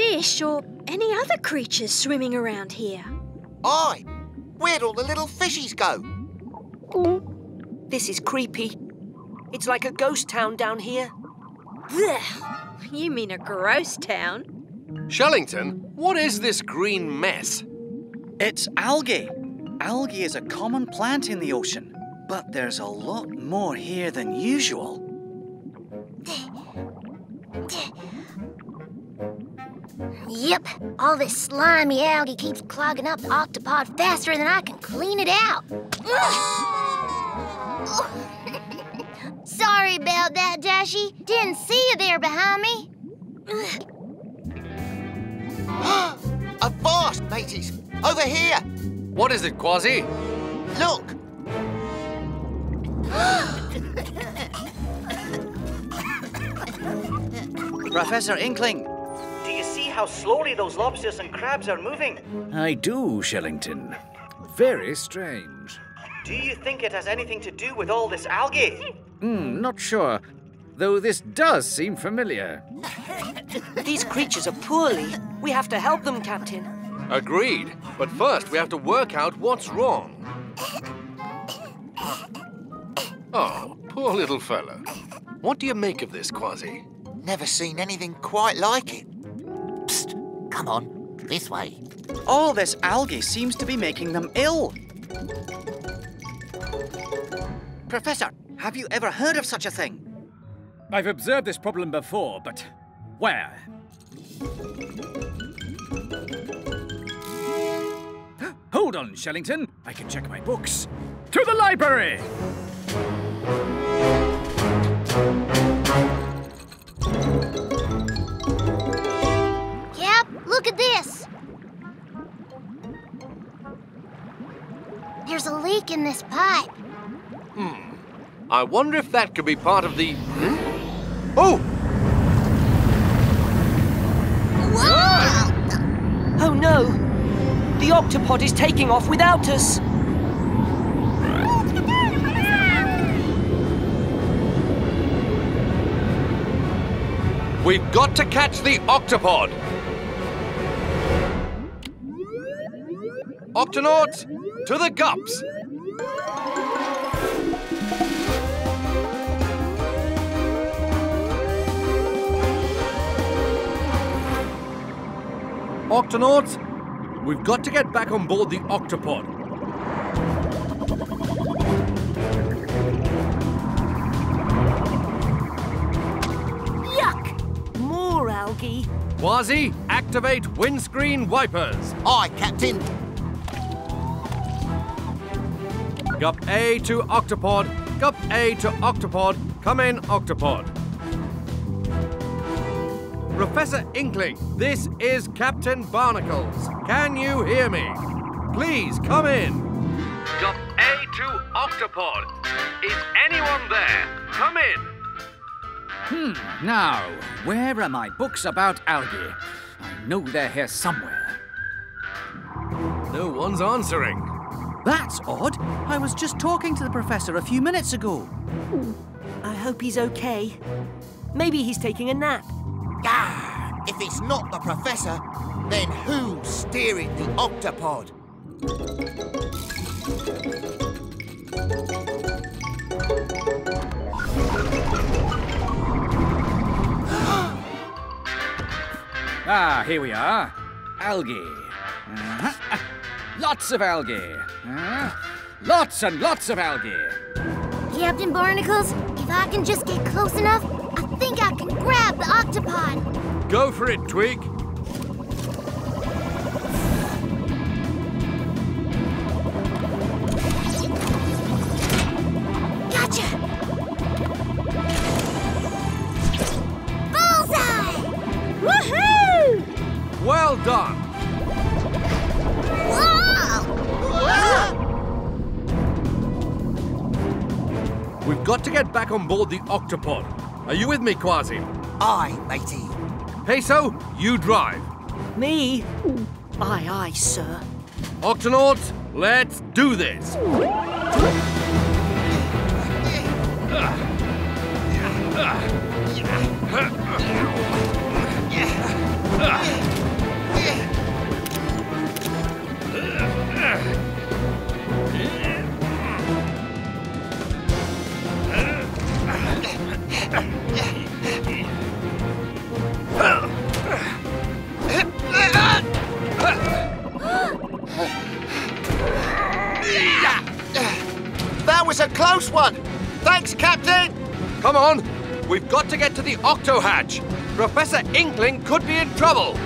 fish or any other creatures swimming around here. Aye. Where'd all the little fishies go? This is creepy. It's like a ghost town down here. Blech. You mean a gross town? Shellington, what is this green mess? It's algae. Algae is a common plant in the ocean, but there's a lot more here than usual. Yep, all this slimy algae keeps clogging up the Octopod faster than I can clean it out. Sorry about that, Dashi. Didn't see you there behind me. A vast, mateys! Over here! What is it, Kwazii? Look! Professor Inkling! Do you see how slowly those lobsters and crabs are moving? I do, Shellington. Very strange. Do you think it has anything to do with all this algae? Not sure, though this does seem familiar. These creatures are poorly. We have to help them, Captain. Agreed. But first, we have to work out what's wrong. Oh, poor little fellow. What do you make of this, Kwazii? Never seen anything quite like it. Psst, come on, this way. All this algae seems to be making them ill. Professor, have you ever heard of such a thing? I've observed this problem before, but where? Hold on, Shellington. I can check my books. To the library! Yep, look at this. There's a leak in this pipe. I wonder if that could be part of the... Oh! Whoa! Oh no! The Octopod is taking off without us! We've got to catch the Octopod! Octonauts, to the Gups! Octonauts, we've got to get back on board the Octopod. Yuck! More algae. Kwazii, activate windscreen wipers. Aye, Captain. Gup A to Octopod. Gup A to Octopod. Come in, Octopod. Professor Inkling, this is Captain Barnacles. Can you hear me? Please, come in. Gup A to Octopod. Is anyone there? Come in. Now, where are my books about algae? I know they're here somewhere. No one's answering. That's odd. I was just talking to the professor a few minutes ago. I hope he's okay. Maybe he's taking a nap. Ah, if it's not the Professor, then who's steering the Octopod? Here we are. Algae. Lots of algae. Lots and lots of algae. Captain Barnacles, if I can just get close enough, I think I can grab the Octopod. Go for it, Tweak. Gotcha! Bullseye! Woohoo! Well done. Whoa! We've got to get back on board the Octopod. Are you with me, Kwazii? Aye, matey. Peso, you drive. Me? Aye, aye, sir. Octonauts, let's do this. That was a close one! Thanks, Captain! Come on! We've got to get to the Octo Hatch! Professor Inkling could be in trouble!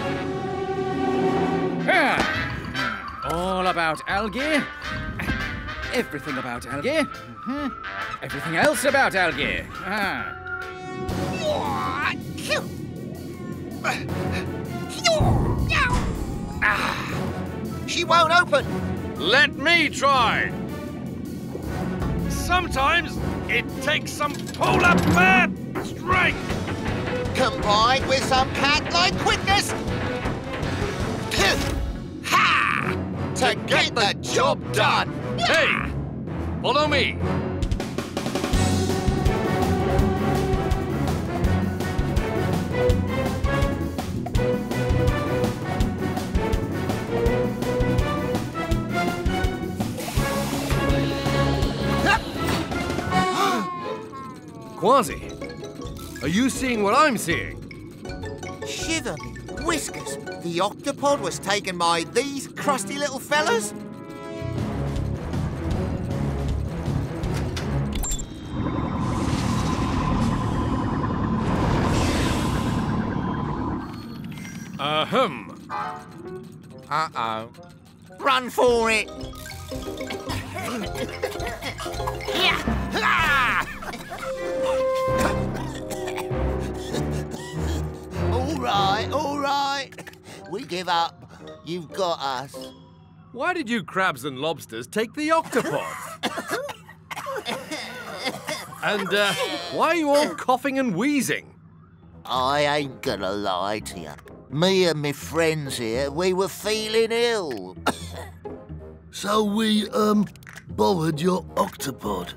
All about algae. Everything about algae. Everything else about algae. She won't open! Let me try! Sometimes it takes some polar bear strength! Combined with some cat-like quickness! Ha! To get the job done! Hey! Follow me! Kwazii, are you seeing what I'm seeing? Shiver me whiskers! The Octopod was taken by these crusty little fellas? Uh-oh. Run for it! All right. We give up. You've got us. Why did you crabs and lobsters take the Octopod? And why are you all coughing and wheezing? I ain't gonna lie to you. Me and me friends here, we were feeling ill. So we, borrowed your Octopod.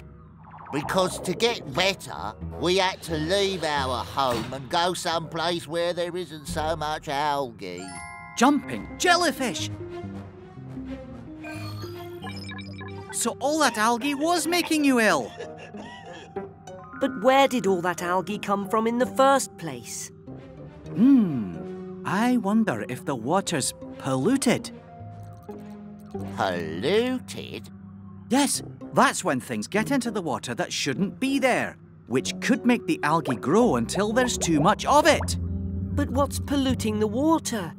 Because to get better, we had to leave our home and go someplace where there isn't so much algae. Jumping jellyfish! So all that algae was making you ill. But where did all that algae come from in the first place? I wonder if the water's polluted. Polluted? Yes, that's when things get into the water that shouldn't be there, which could make the algae grow until there's too much of it. But what's polluting the water?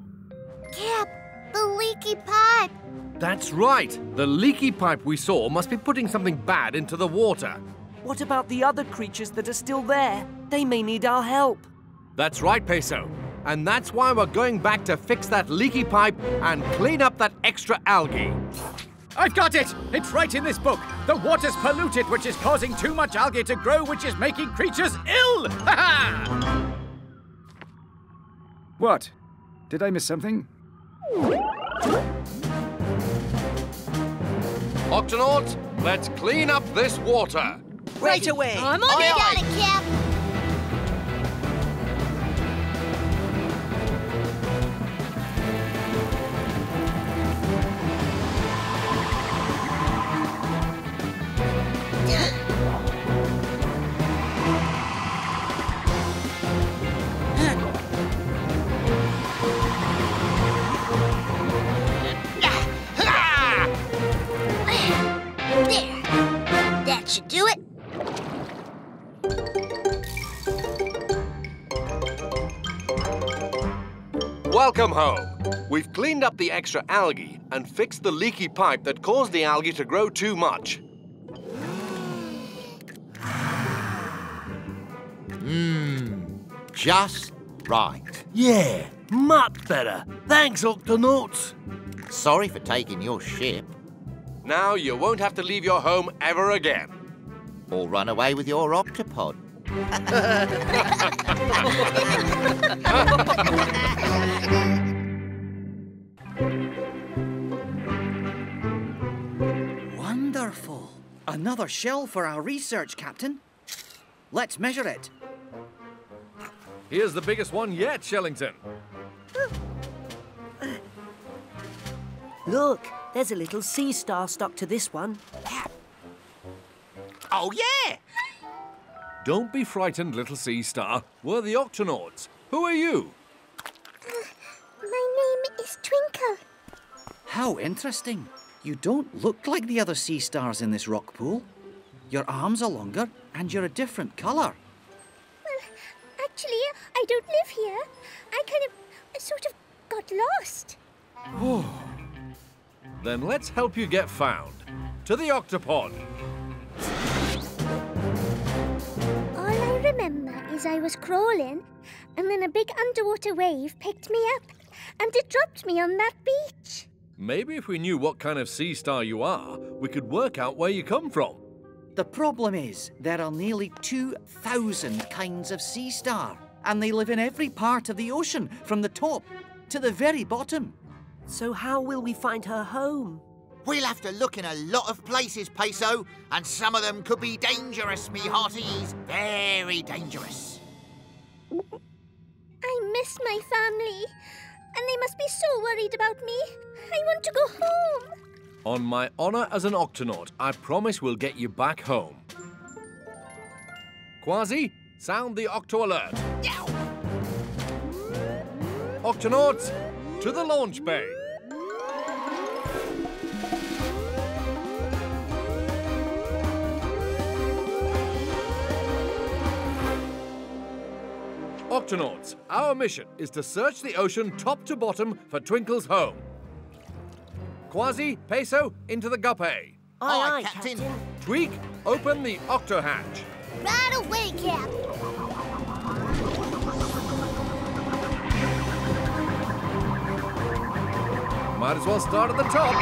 Cap, the leaky pipe. That's right. The leaky pipe we saw must be putting something bad into the water. What about the other creatures that are still there? They may need our help. That's right, Peso. And that's why we're going back to fix that leaky pipe and clean up that extra algae. I've got it! It's right in this book. The water's polluted, which is causing too much algae to grow, which is making creatures ill! Ha-ha! What? Did I miss something? Octonauts, let's clean up this water. Right away! I'm on it! Got it, Cap! Welcome home. We've cleaned up the extra algae and fixed the leaky pipe that caused the algae to grow too much. Just right. Yeah, much better. Thanks, Octonauts. Sorry for taking your ship. Now you won't have to leave your home ever again. Or run away with your Octopod. Wonderful! Another shell for our research, Captain. Let's measure it. Here's the biggest one yet, Shellington. Look, there's a little sea star stuck to this one. Oh, yeah! Don't be frightened, little sea star. We're the Octonauts. Who are you? My name is Twinkle. How interesting. You don't look like the other sea stars in this rock pool. Your arms are longer and you're a different colour. Well, actually, I don't live here. I sort of got lost. Oh. Then let's help you get found. To the Octopod. All I remember is I was crawling and then a big underwater wave picked me up and it dropped me on that beach. Maybe if we knew what kind of sea star you are, we could work out where you come from. The problem is there are nearly 2,000 kinds of sea star and they live in every part of the ocean from the top to the very bottom. So how will we find her home? We'll have to look in a lot of places, Peso, and some of them could be dangerous, me hearties. Very dangerous. I miss my family, and they must be so worried about me. I want to go home. On my honour as an Octonaut, I promise we'll get you back home. Kwazii, sound the Octo alert. Octonauts, to the launch bay. Octonauts, our mission is to search the ocean top to bottom for Twinkle's home. Kwazii, Peso, into the Gup A. Aye, Captain. Tweak, open the Octo hatch. Right away, Cap. Might as well start at the top.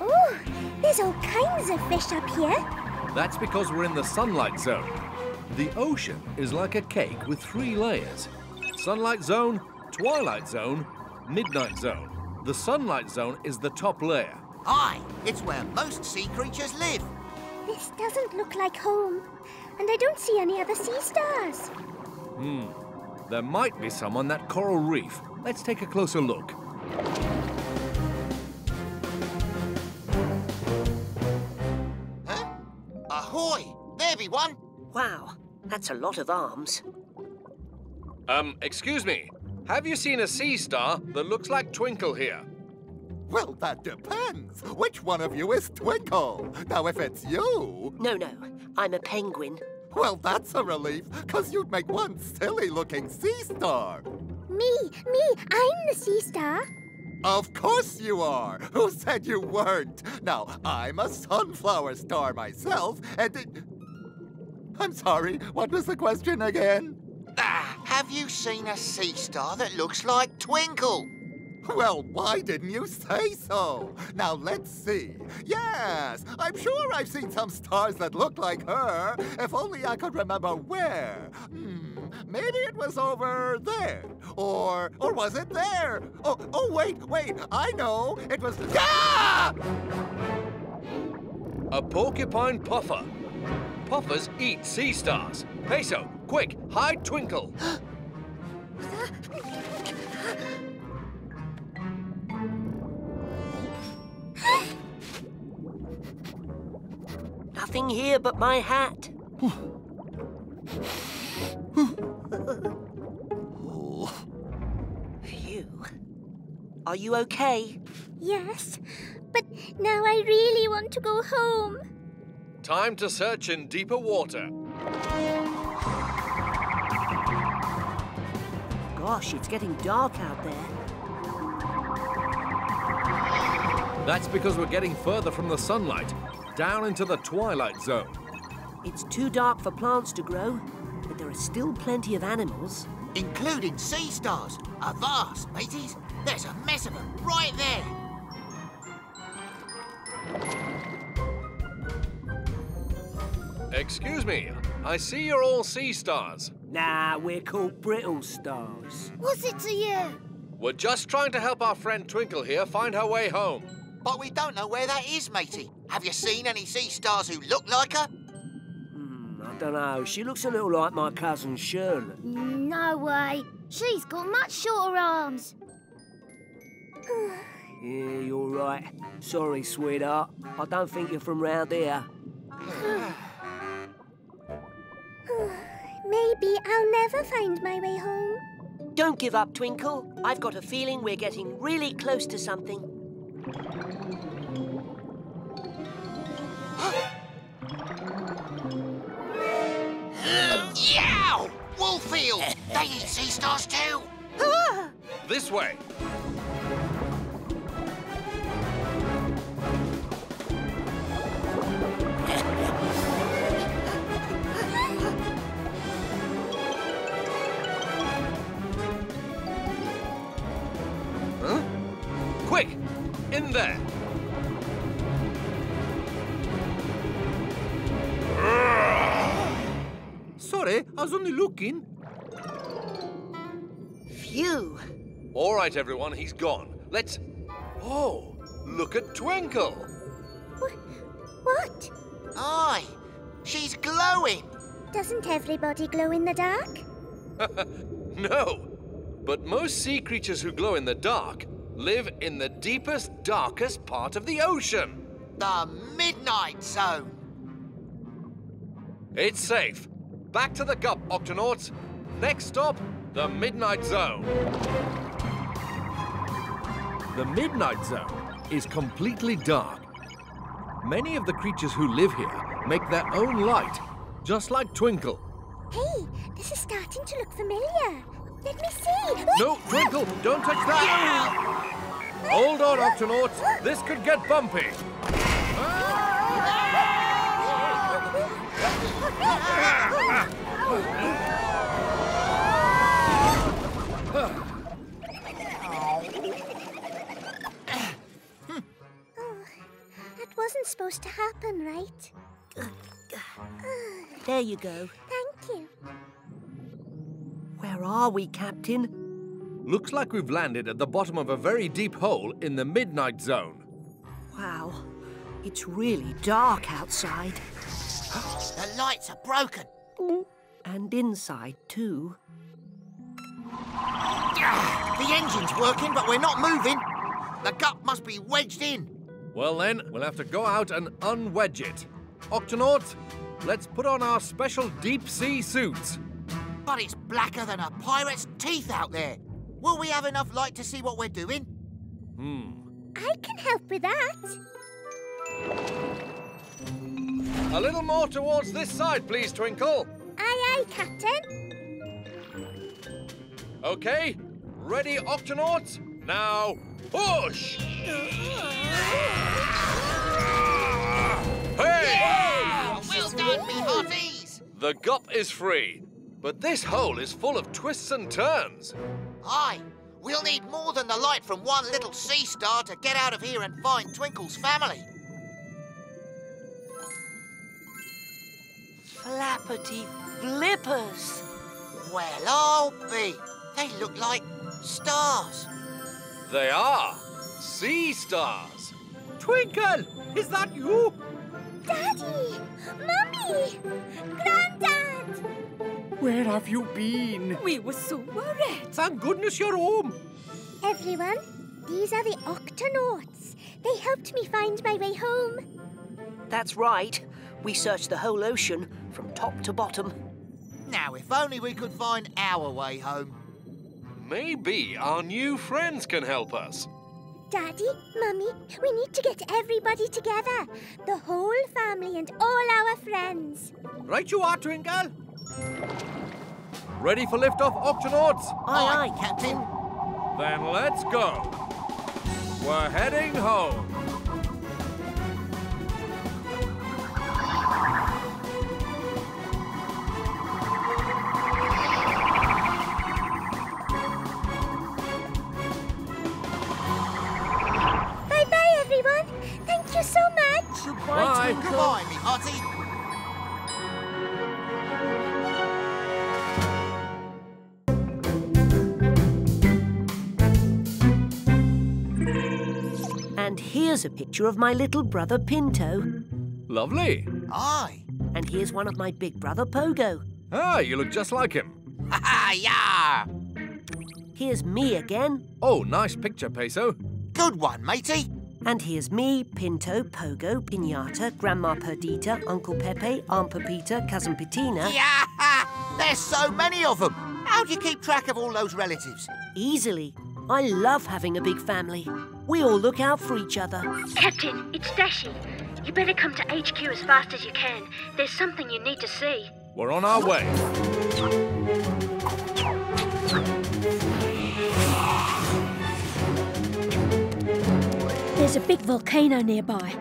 Oh, there's all kinds of fish up here. That's because we're in the sunlight zone. The ocean is like a cake with 3 layers. Sunlight zone, twilight zone, midnight zone. The sunlight zone is the top layer. Aye, it's where most sea creatures live. This doesn't look like home, and I don't see any other sea stars. There might be some on that coral reef. Let's take a closer look. Huh? Ahoy! There be one! Wow. That's a lot of arms. Excuse me. Have you seen a sea star that looks like Twinkle here? Well, that depends. Which one of you is Twinkle? Now, if it's you... No. I'm a penguin. Well, that's a relief, because you'd make one silly-looking sea star. Me. I'm the sea star. Of course you are. Who said you weren't? Now, I'm a sunflower star myself, and... I'm sorry, what was the question again? Have you seen a sea star that looks like Twinkle? Well, why didn't you say so? Now, let's see. Yes, I'm sure I've seen some stars that look like her. If only I could remember where. Maybe it was over there. Or was it there? Oh, wait. I know. It was... Ah! A porcupine puffer. Puffers eat sea stars. Peso, quick, hide Twinkle. Nothing here but my hat. Phew. Are you okay? Yes, but now I really want to go home. Time to search in deeper water. Gosh, it's getting dark out there. That's because we're getting further from the sunlight, down into the twilight zone. It's too dark for plants to grow, but there are still plenty of animals. Including sea stars. Avast, mateys. There's a mess of them right there. Excuse me, I see you're all sea stars. Nah, we're called brittle stars. What's it to you? We're just trying to help our friend Twinkle here find her way home. But we don't know where that is, matey. Have you seen any sea stars who look like her? I don't know. She looks a little like my cousin Shirley. No way. She's got much shorter arms. Yeah, you're right. Sorry, sweetheart. I don't think you're from round here. Maybe I'll never find my way home. Don't give up, Twinkle. I've got a feeling we're getting really close to something. Yow! Woolfield! They eat sea stars too! This way. In there. Sorry, I was only looking. Phew. All right, everyone, he's gone. Let's... Oh, look at Twinkle. What? Aye, she's glowing. Doesn't everybody glow in the dark? No, but most sea creatures who glow in the dark live in the deepest, darkest part of the ocean. The Midnight Zone. It's safe. Back to the Gup, Octonauts. Next stop, the Midnight Zone. The Midnight Zone is completely dark. Many of the creatures who live here make their own light, just like Twinkle. Hey, this is starting to look familiar. Let me see! No, Twinkle, don't touch that! Yeah. Hold on, Octonauts. This could get bumpy. Oh, that wasn't supposed to happen, right? There you go. Thank you. Where are we, Captain? Looks like we've landed at the bottom of a very deep hole in the Midnight Zone. Wow, it's really dark outside. The lights are broken. And inside, too. The engine's working, but we're not moving. The Gup must be wedged in. Well then, we'll have to go out and unwedge it. Octonauts, let's put on our special deep-sea suits. But it's blacker than a pirate's teeth out there. Will we have enough light to see what we're doing? I can help with that. A little more towards this side, please, Twinkle. Aye, aye, Captain. OK, ready, Octonauts? Now, push! Hey! Yeah! Well done, me hearties! The Gup is free. But this hole is full of twists and turns. Aye. We'll need more than the light from one little sea star to get out of here and find Twinkle's family. Flappity flippers. Well, I'll be. They look like stars. They are. Sea stars. Twinkle, is that you? Daddy! Mummy! Grandad! Where have you been? We were so worried. Thank goodness you're home. Everyone, these are the Octonauts. They helped me find my way home. That's right. We searched the whole ocean from top to bottom. Now, if only we could find our way home. Maybe our new friends can help us. Daddy, Mummy, we need to get everybody together. The whole family and all our friends. Right you are, Twinkle. Ready for liftoff, Octonauts? Aye, aye, Captain. Then let's go. We're heading home. Bye-bye, everyone. Thank you so much. Goodbye. Bye. Goodbye, me hearty. And here's a picture of my little brother, Pinto. Lovely. Aye. And here's one of my big brother, Pogo. Ah, you look just like him. Ha-ha, yeah! Here's me again. Oh, nice picture, Peso. Good one, matey. And here's me, Pinto, Pogo, Piñata, Grandma Perdita, Uncle Pepe, Aunt Pepita, Cousin Pitina. Yeah! There's so many of them. How do you keep track of all those relatives? Easily. I love having a big family. We all look out for each other. Captain, it's Dashi. You better come to HQ as fast as you can. There's something you need to see. We're on our way. There's a big volcano nearby,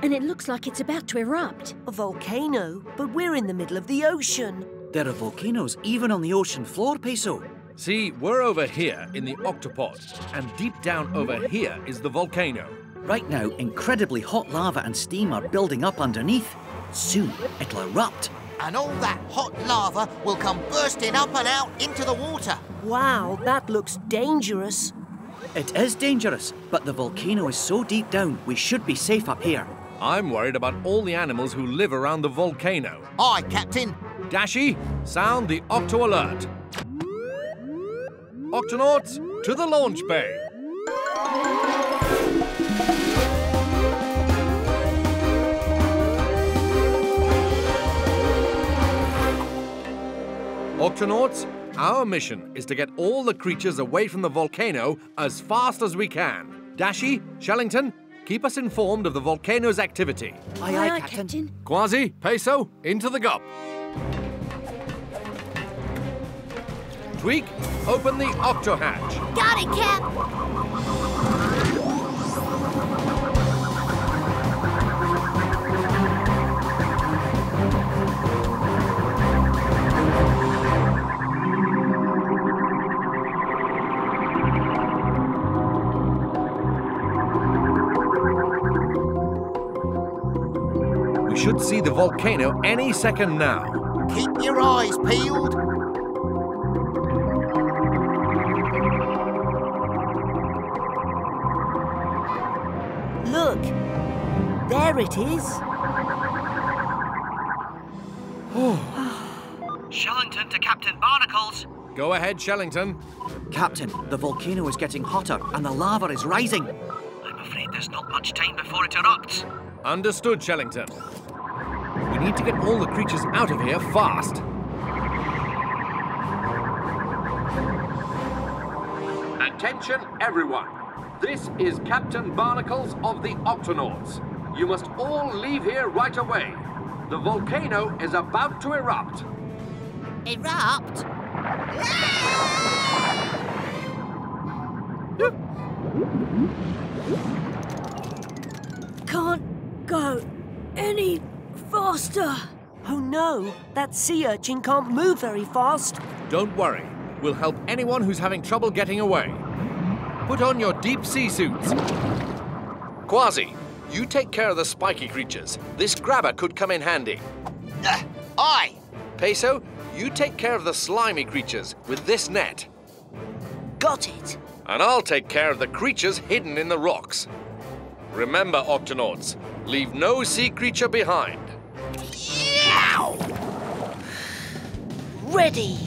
and it looks like it's about to erupt. A volcano? But we're in the middle of the ocean. There are volcanoes even on the ocean floor, Peso. See, we're over here in the Octopod, and deep down over here is the volcano. Right now, incredibly hot lava and steam are building up underneath. Soon, it'll erupt. And all that hot lava will come bursting up and out into the water. Wow, that looks dangerous. It is dangerous, but the volcano is so deep down, we should be safe up here. I'm worried about all the animals who live around the volcano. Aye, Captain. Dashi, sound the Octo alert. Octonauts, to the launch bay. Octonauts, our mission is to get all the creatures away from the volcano as fast as we can. Dashi, Shellington, keep us informed of the volcano's activity. Aye, aye, Captain. Kwazii, Peso, into the Gup. Tweak, open the Octo hatch. Got it, Cap. Should see the volcano any second now. Keep your eyes peeled. Look, there it is. Shellington to Captain Barnacles. Go ahead, Shellington. Captain, the volcano is getting hotter and the lava is rising. I'm afraid there's not much time before it erupts. Understood, Shellington. We need to get all the creatures out of here fast. Attention, everyone. This is Captain Barnacles of the Octonauts. You must all leave here right away. The volcano is about to erupt. Erupt? Can't go any faster! Oh no, that sea urchin can't move very fast. Don't worry, we'll help anyone who's having trouble getting away. Put on your deep sea suits. Kwazii, you take care of the spiky creatures. This grabber could come in handy. Aye! Peso, you take care of the slimy creatures with this net. Got it. And I'll take care of the creatures hidden in the rocks. Remember, Octonauts, leave no sea creature behind. Yow! Ready!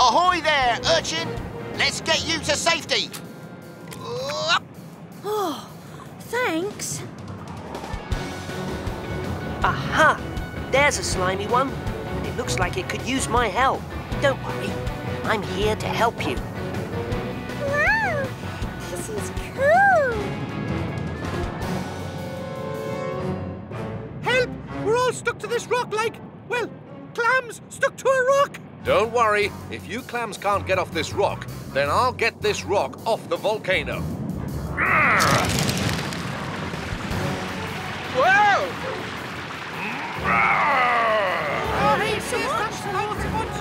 Ahoy there, urchin! Let's get you to safety! Oh, thanks. Aha! There's a slimy one, and it looks like it could use my help. Don't worry, I'm here to help you. Wow, this is cool! Help! We're all stuck to this rock like, well, clams stuck to a rock! Don't worry, if you clams can't get off this rock, then I'll get this rock off the volcano. Whoa! Oh, so much water!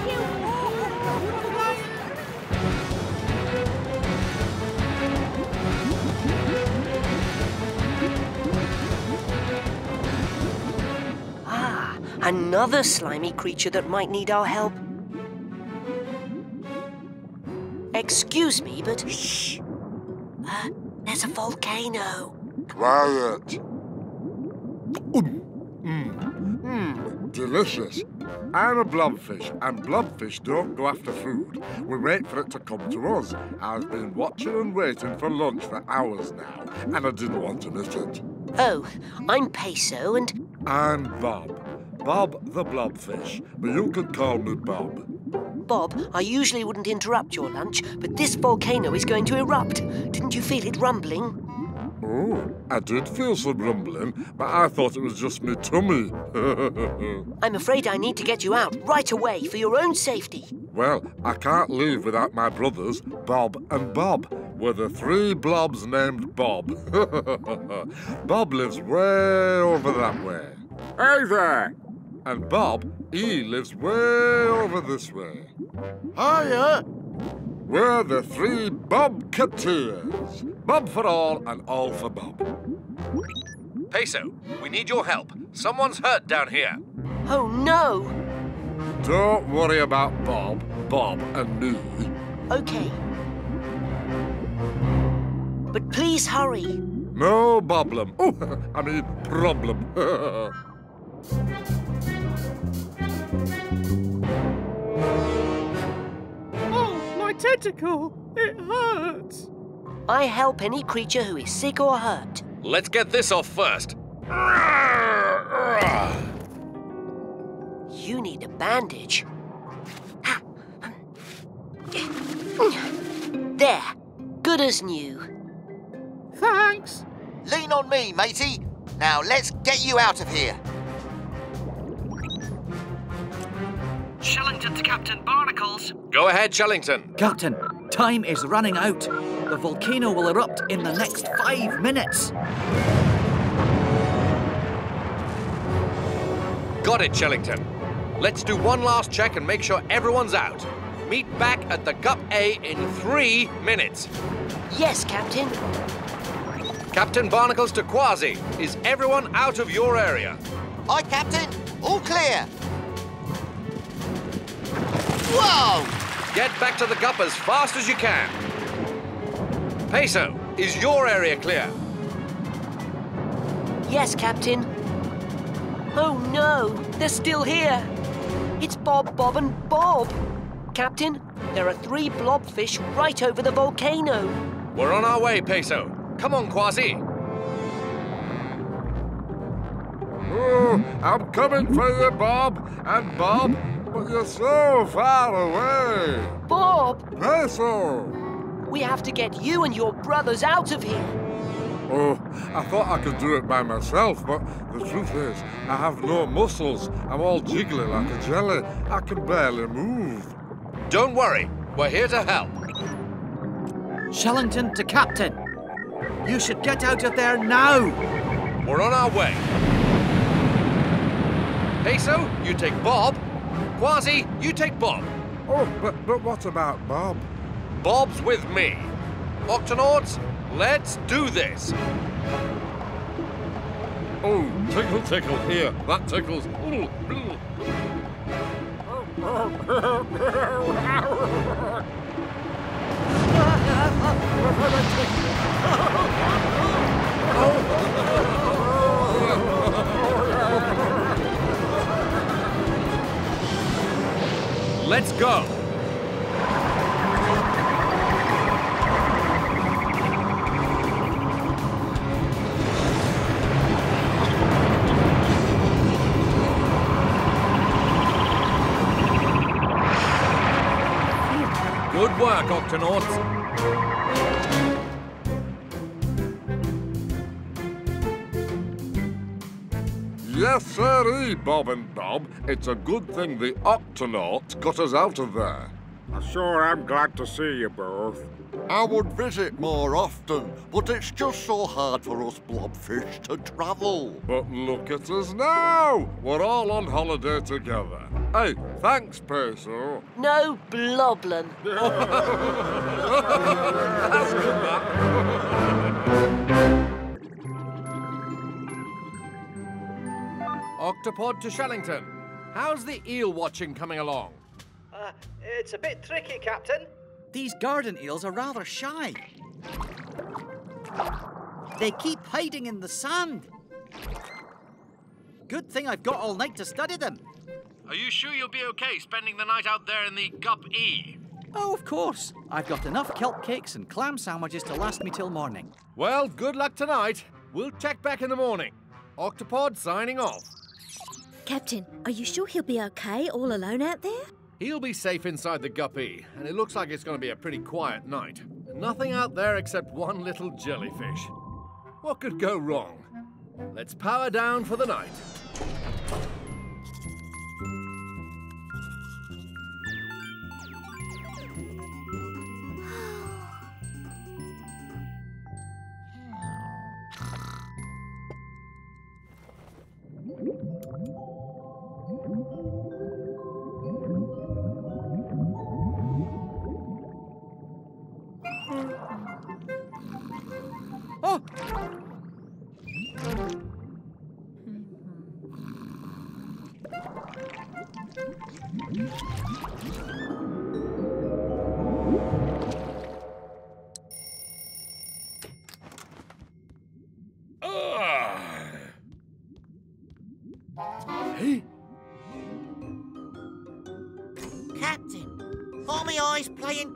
Another slimy creature that might need our help. Excuse me, but... Shh! There's a volcano. Quiet. Delicious. I'm a blobfish, and blobfish don't go after food. We wait for it to come to us. I've been watching and waiting for lunch for hours now, and I didn't want to miss it. Oh, I'm Peso and... I'm Bob. Bob the Blobfish, but you can call me Bob. Bob, I usually wouldn't interrupt your lunch, but this volcano is going to erupt. Didn't you feel it rumbling? Oh, I did feel some rumbling, but I thought it was just me tummy. I'm afraid I need to get you out right away for your own safety. Well, I can't leave without my brothers, Bob and Bob. We're the three blobs named Bob. Bob lives way over that way. Hey there! And Bob, he lives way over this way. Hiya! We're the three Bobcateers. Bob for all and all for Bob. Peso, we need your help. Someone's hurt down here. Oh, no! Don't worry about Bob, Bob and me. OK. But please hurry. No problem. Oh, I mean problem. Oh, my tentacle. It hurts. I help any creature who is sick or hurt. Let's get this off first. You need a bandage. There. Good as new. Thanks. Lean on me, matey. Now let's get you out of here. Shellington to Captain Barnacles. Go ahead, Shellington. Captain, time is running out. The volcano will erupt in the next 5 minutes. Got it, Shellington. Let's do one last check and make sure everyone's out. Meet back at the Gup A in 3 minutes. Yes, Captain. Captain Barnacles to Kwazii. Is everyone out of your area? Aye, Captain. All clear. Whoa! Get back to the Gup as fast as you can. Peso, is your area clear? Yes, Captain. Oh no, they're still here. It's Bob, Bob and Bob. Captain, there are three blobfish right over the volcano. We're on our way, Peso. Come on, Kwazii. Oh, I'm coming for you, Bob and Bob. But you're so far away! Bob! Peso! We have to get you and your brothers out of here. Oh, I thought I could do it by myself, but the truth is, I have no muscles. I'm all jiggly like a jelly. I can barely move. Don't worry. We're here to help. Shellington to Captain. You should get out of there now. We're on our way. Peso, you take Bob. Kwazii, you take Bob. Oh, but what about Bob? Bob's with me. Octonauts, let's do this. Oh, tickle, tickle. Here, that tickles. Ooh, ooh. Let's go! Good work, Octonauts! Yes, sirree, Bob and Bob. It's a good thing the Octonauts got us out of there. I sure am glad to see you both. I would visit more often, but it's just so hard for us blobfish to travel. But look at us now. We're all on holiday together. Hey, thanks, Peso. No bloblin. That's good, man. Octopod to Shellington. How's the eel watching coming along? It's a bit tricky, Captain. These garden eels are rather shy. They keep hiding in the sand. Good thing I've got all night to study them. Are you sure you'll be okay spending the night out there in the Gup E? Oh, of course. I've got enough kelp cakes and clam sandwiches to last me till morning. Well, good luck tonight. We'll check back in the morning. Octopod signing off. Captain, are you sure he'll be okay all alone out there? He'll be safe inside the Gup E, and it looks like it's going to be a pretty quiet night. Nothing out there except one little jellyfish. What could go wrong? Let's power down for the night.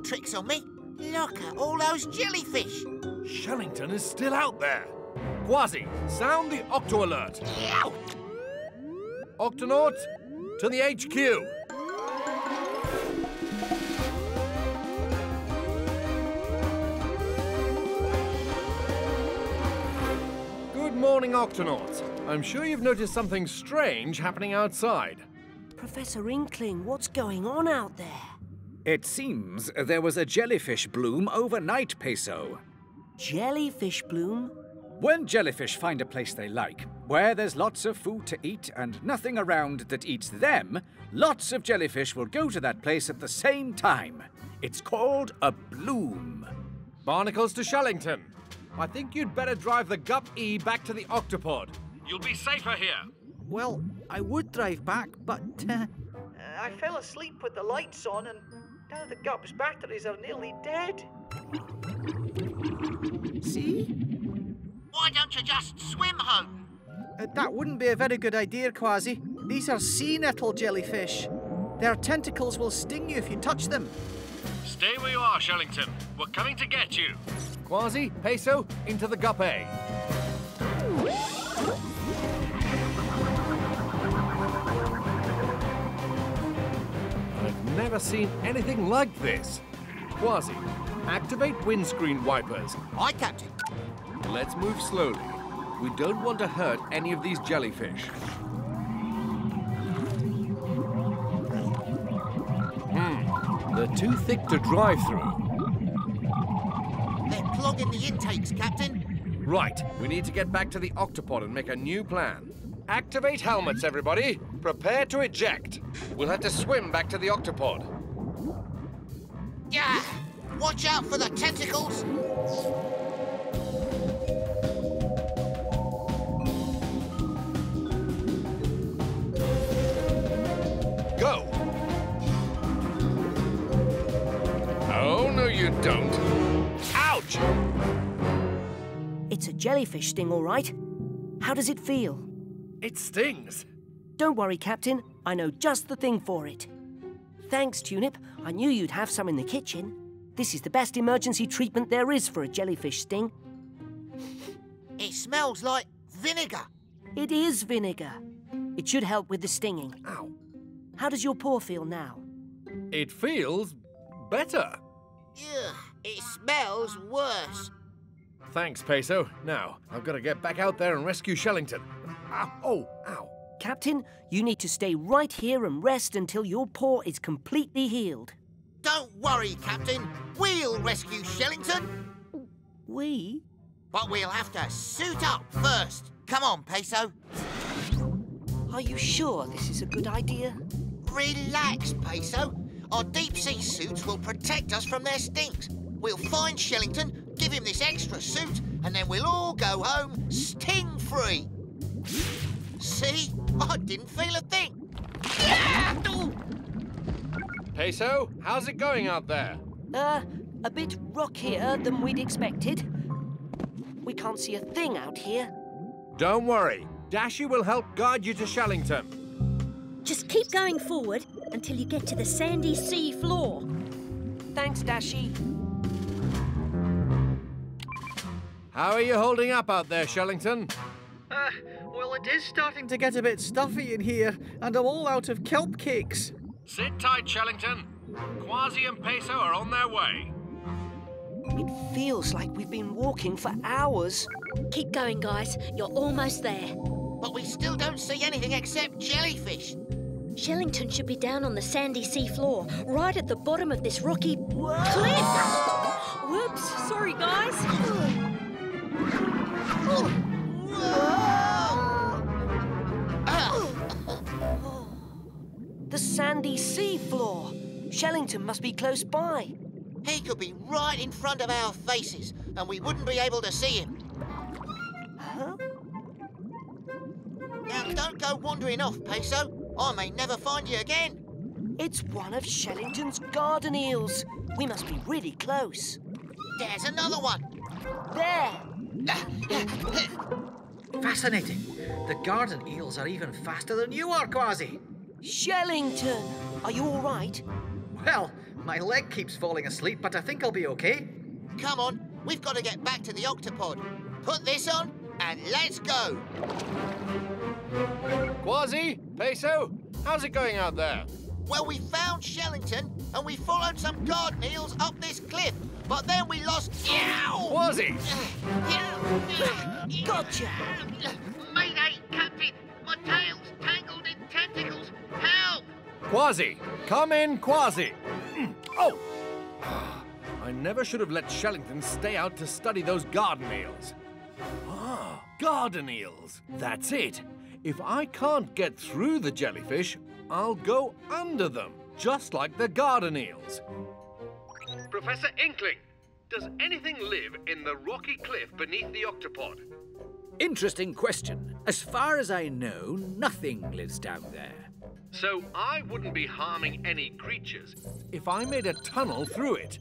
Tricks on me. Look at all those jellyfish. Shellington is still out there. Kwazii, sound the octo alert. Yow! Octonauts, to the HQ. Good morning, Octonauts. I'm sure you've noticed something strange happening outside. Professor Inkling, what's going on out there? It seems there was a jellyfish bloom overnight, Peso. Jellyfish bloom? When jellyfish find a place they like, where there's lots of food to eat and nothing around that eats them, lots of jellyfish will go to that place at the same time. It's called a bloom. Barnacles to Shellington. I think you'd better drive the Gup E back to the Octopod. You'll be safer here. Well, I would drive back, but... I fell asleep with the lights on and... now the Gup's batteries are nearly dead. See? Why don't you just swim home? That wouldn't be a very good idea, Kwazii. These are sea nettle jellyfish. Their tentacles will sting you if you touch them. Stay where you are, Shellington. We're coming to get you. Kwazii, Peso, into the Gup A. Never seen anything like this. Kwazii, activate windscreen wipers. Aye, Captain. Let's move slowly. We don't want to hurt any of these jellyfish. They're too thick to drive through. They're clogging the intakes, Captain. Right, we need to get back to the Octopod and make a new plan. Activate helmets, everybody. Prepare to eject. We'll have to swim back to the Octopod. Yeah! Watch out for the tentacles! Go! Oh, no you don't. Ouch! It's a jellyfish sting, all right. How does it feel? It stings. Don't worry, Captain. I know just the thing for it. Thanks, Tunip. I knew you'd have some in the kitchen. This is the best emergency treatment there is for a jellyfish sting. It smells like vinegar. It is vinegar. It should help with the stinging. Ow. How does your paw feel now? It feels better. Ugh, it smells worse. Thanks, Peso. Now, I've got to get back out there and rescue Shellington. Ow, oh, ow. Captain, you need to stay right here and rest until your paw is completely healed. Don't worry, Captain. We'll rescue Shellington. We? But we'll have to suit up first. Come on, Peso. Are you sure this is a good idea? Relax, Peso. Our deep-sea suits will protect us from their stings. We'll find Shellington, give him this extra suit, and then we'll all go home sting-free. See? I didn't feel a thing. Yeah! Oh! Peso, how's it going out there? A bit rockier than we'd expected. We can't see a thing out here. Don't worry. Dashi will help guide you to Shellington. Just keep going forward until you get to the sandy sea floor. Thanks, Dashi. How are you holding up out there, Shellington? Well, Well, it is starting to get a bit stuffy in here, and I'm all out of kelp cakes. Sit tight, Shellington. Kwazii and Peso are on their way. It feels like we've been walking for hours. Keep going, guys. You're almost there. But we still don't see anything except jellyfish. Shellington should be down on the sandy sea floor, right at the bottom of this rocky cliff. Whoops, sorry, guys. The sandy sea floor. Shellington must be close by. He could be right in front of our faces, and we wouldn't be able to see him. Huh? Now, don't go wandering off, Peso. I may never find you again. It's one of Shellington's garden eels. We must be really close. There's another one. There. Fascinating. The garden eels are even faster than you are, Kwazii. Shellington, are you all right? Well, my leg keeps falling asleep, but I think I'll be okay. Come on, we've got to get back to the Octopod. Put this on and let's go. Kwazii, Peso, how's it going out there? Well, we found Shellington and we followed some garden eels up this cliff, but then we lost... Yow! Kwazii! Gotcha! Mayday, Captain! My tail's tangled in tentacles! Help! Kwazii! Come in, Kwazii! Oh! I never should have let Shellington stay out to study those garden eels. Ah, garden eels! That's it! If I can't get through the jellyfish, I'll go under them, just like the garden eels. Professor Inkling, does anything live in the rocky cliff beneath the Octopod? Interesting question. As far as I know, nothing lives down there. So I wouldn't be harming any creatures if I made a tunnel through it.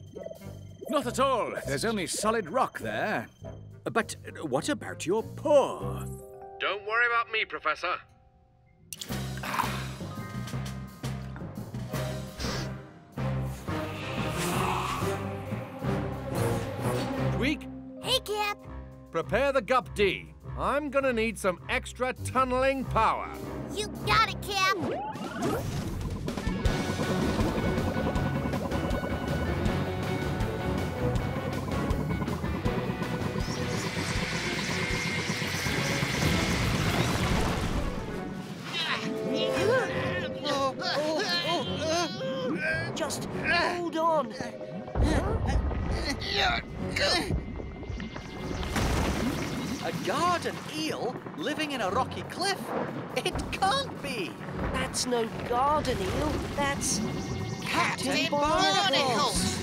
Not at all. There's only solid rock there. But what about your paw? Don't worry about me, Professor. Tweak? Hey, Cap. Prepare the Gup D. I'm gonna need some extra tunneling power. You got it, Cap. Just hold on. A garden eel living in a rocky cliff? It can't be. That's no garden eel. That's Captain Barnacles.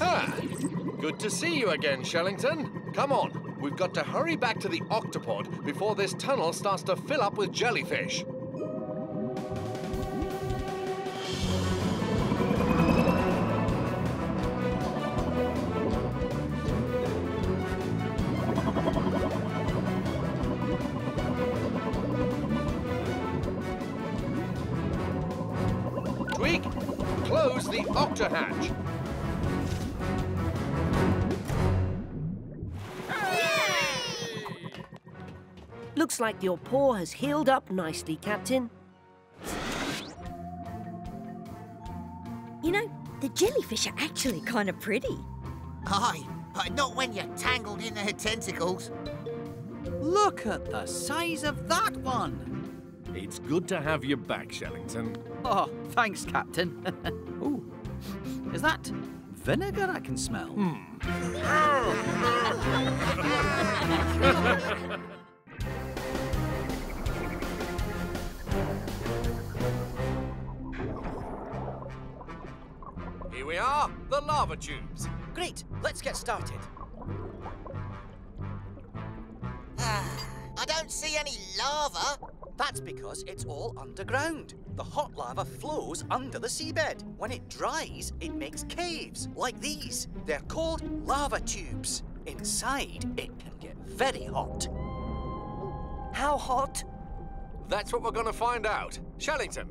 Ah. Good to see you again, Shellington. Come on, we've got to hurry back to the Octopod before this tunnel starts to fill up with jellyfish. Tweak, close the Octohatch. Looks like your paw has healed up nicely, Captain. You know, the jellyfish are actually kind of pretty. Aye, but not when you're tangled in their tentacles. Look at the size of that one. It's good to have you back, Shellington. Oh, thanks, Captain. Ooh, is that vinegar I can smell? Hmm. Here we are, the lava tubes. Great, let's get started. I don't see any lava. That's because it's all underground. The hot lava flows under the seabed. When it dries, it makes caves like these. They're called lava tubes. Inside, it can get very hot. How hot? That's what we're going to find out. Shellington,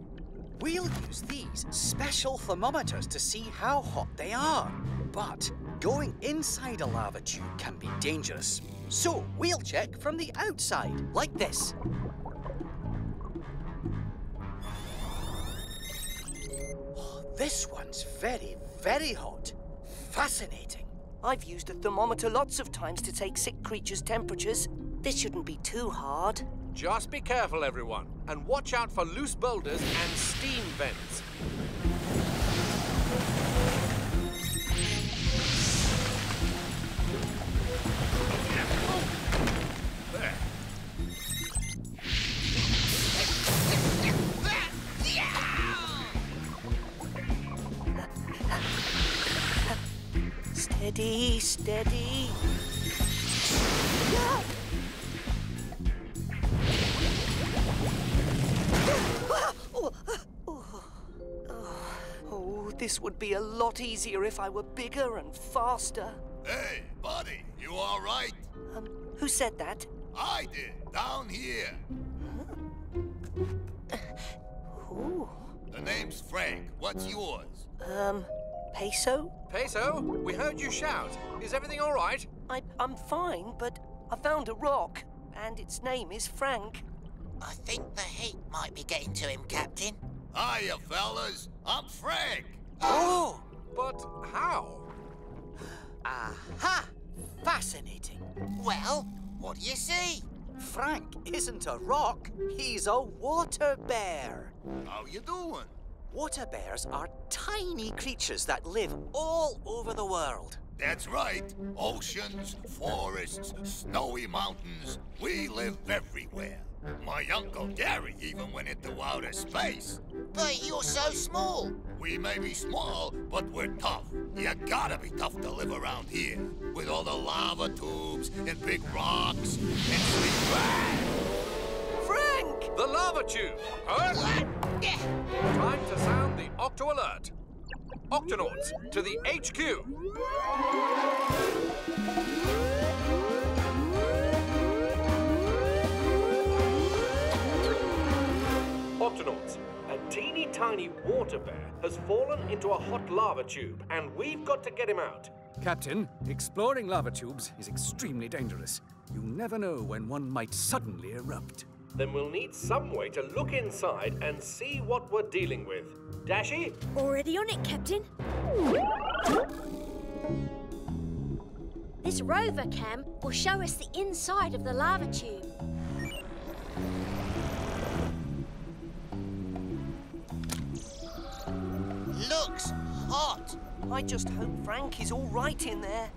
We'll use these special thermometers to see how hot they are. But going inside a lava tube can be dangerous. So we'll check from the outside, like this. Oh, this one's very, very hot. Fascinating. I've used a thermometer lots of times to take sick creatures' temperatures. This shouldn't be too hard. Just be careful, everyone, and watch out for loose boulders and steam vents. Steady, steady. No! Oh, this would be a lot easier if I were bigger and faster. Hey, buddy, you all right? Who said that? I did, down here. Huh? Ooh. The name's Frank. What's yours? Peso? Peso? We heard you shout. Is everything all right? I'm fine, but I found a rock, and its name is Frank. I think the heat might be getting to him, Captain. Hiya, fellas. I'm Frank. Oh! But how? Aha! Fascinating. Well, what do you see? Frank isn't a rock. He's a water bear. How you doing? Water bears are tiny creatures that live all over the world. That's right. Oceans, forests, snowy mountains. We live everywhere. My Uncle Gary even went into outer space. But you're so small. We may be small, but we're tough. You gotta be tough to live around here. With all the lava tubes and big rocks and sleep bags. Frank! The lava tube! Huh? What? Time to sound the Octo Alert. Octonauts, to the HQ. Octonauts, a teeny tiny water bear has fallen into a hot lava tube and we've got to get him out. Captain, exploring lava tubes is extremely dangerous. You never know when one might suddenly erupt. Then we'll need some way to look inside and see what we're dealing with. Dashi? Already on it, Captain. This rover cam will show us the inside of the lava tube. Looks hot. I just hope Frank is all right in there.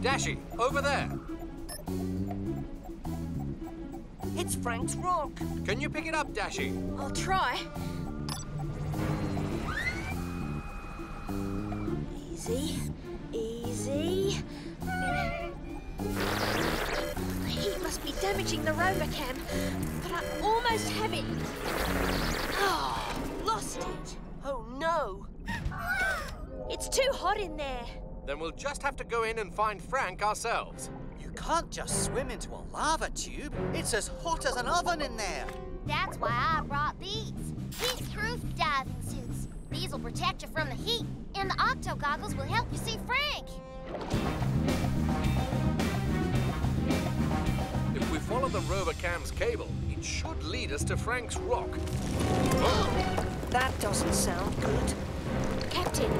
Dashi, over there. It's Frank's rock. Can you pick it up, Dashi? I'll try. Easy, easy. The heat must be damaging the rover cam, but I almost have it. Oh. Lost it. Oh, no. It's too hot in there. Then we'll just have to go in and find Frank ourselves. You can't just swim into a lava tube. It's as hot as an oven in there. That's why I brought these. Heat-proof diving suits. These will protect you from the heat, and the octo-goggles will help you see Frank. If we follow the Robocam's cable, it should lead us to Frank's rock. Oh. That doesn't sound good. Captain,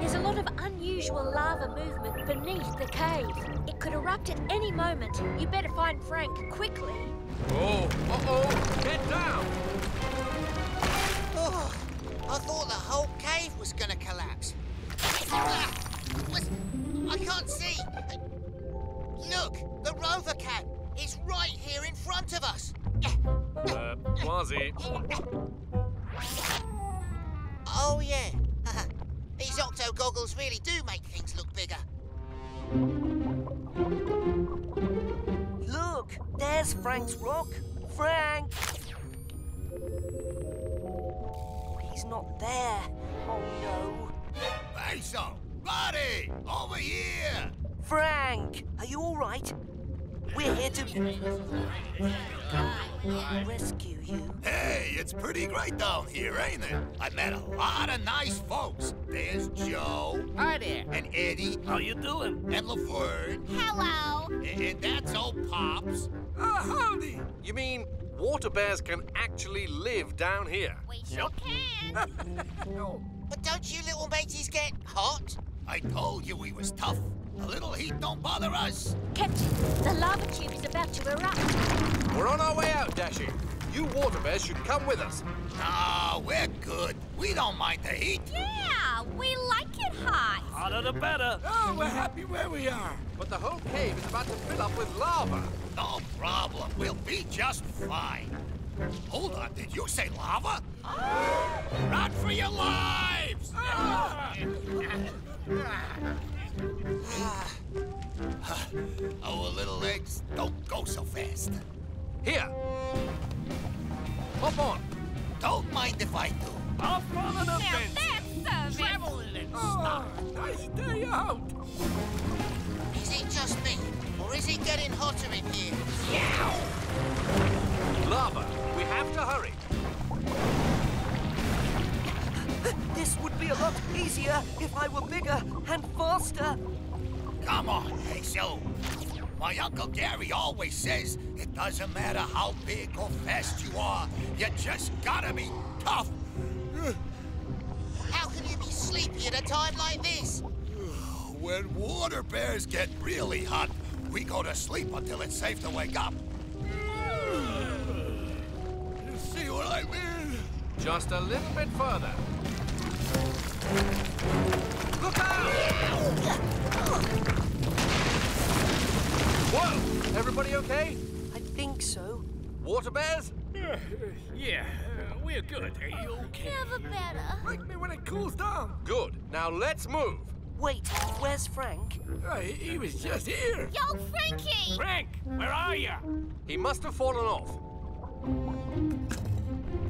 there's a lot of unusual lava movement beneath the cave. It could erupt at any moment. You better find Frank quickly. Oh, uh-oh, get down! Oh, I thought the whole cave was going to collapse. I can't see. Look, the rover cam is right here in front of us. Kwazii. Oh, yeah. These octo-goggles really do make things look bigger. Look, there's Frank's rock. Frank! He's not there. Oh, no. Peso! Buddy! Over here! Frank! Are you all right? We're here to rescue you. Hey, it's pretty great down here, ain't it? I met a lot of nice folks. There's Joe. Hi there. And Eddie. How you doing? And Laverne. Hello. And that's old Pops. Howdy. You mean water bears can actually live down here? We sure can. No. But don't you little mateys get hot? I told you we was tough. A little heat don't bother us. Captain, the lava tube is about to erupt. We're on our way out, Dashi. You water bears should come with us. Ah, we're good. We don't mind the heat. Yeah, we like it hot. Hotter the better. Oh, we're happy where we are. But the whole cave is about to fill up with lava. No problem. We'll be just fine. Hold on, did you say lava? Ah! Run for your lives! Ah! Our little legs don't go so fast. Here. Hop on. Don't mind if I do. I'll follow the fence. Travel in it. Stop. Nice day out. Is it just me? Or is it getting hotter in here? Yow! Lava, we have to hurry. This would be a lot easier if I were bigger and faster. Come on, Peso. My Uncle Gary always says it doesn't matter how big or fast you are, you just gotta be tough. How can you be sleepy at a time like this? When water bears get really hot, we go to sleep until it's safe to wake up. You see what I mean? Just a little bit further. Look out! Whoa! Everybody okay? I think so. Water bears? We're good. Are you okay? Never better. Wake me when it cools down. Good. Now let's move. Wait, where's Frank? He was just here. Yo, Frankie! Frank, where are you? He must have fallen off.